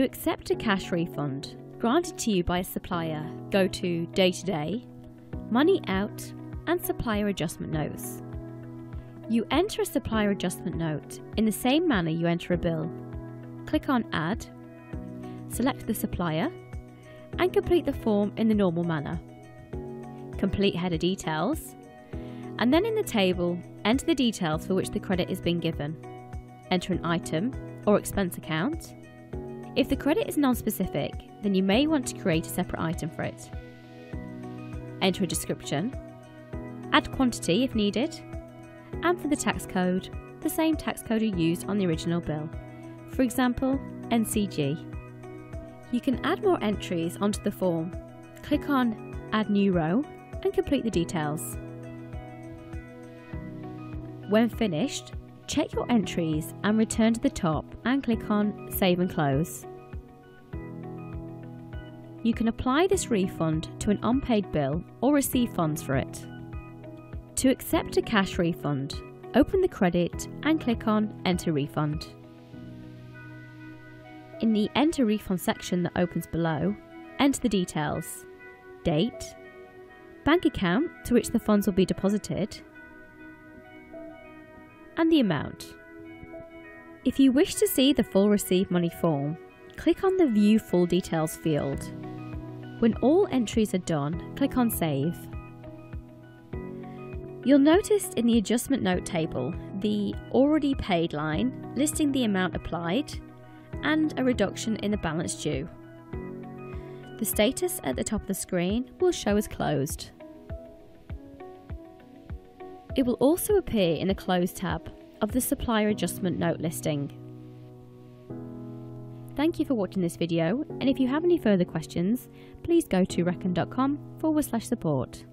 To accept a cash refund granted to you by a supplier, go to Day-to-Day, Money Out and Supplier Adjustment Notes. You enter a supplier adjustment note in the same manner you enter a bill. Click on Add, select the supplier and complete the form in the normal manner. Complete header details and then in the table enter the details for which the credit is being given. Enter an item or expense account. If the credit is non-specific, then you may want to create a separate item for it. Enter a description, add quantity if needed, and for the tax code, the same tax code you used on the original bill, for example, NCG. You can add more entries onto the form. Click on Add New Row and complete the details. When finished, check your entries and return to the top and click on Save and Close. You can apply this refund to an unpaid bill or receive funds for it. To accept a cash refund, open the credit and click on Enter Refund. In the Enter Refund section that opens below, enter the details, date, bank account to which the funds will be deposited, and the amount. If you wish to see the full Receive Money form, click on the View Full Details field. When all entries are done, click on Save. You'll notice in the adjustment note table the already paid line listing the amount applied and a reduction in the balance due. The status at the top of the screen will show as closed. It will also appear in the Close tab of the supplier adjustment note listing. Thank you for watching this video, and if you have any further questions, please go to reckon.com/support.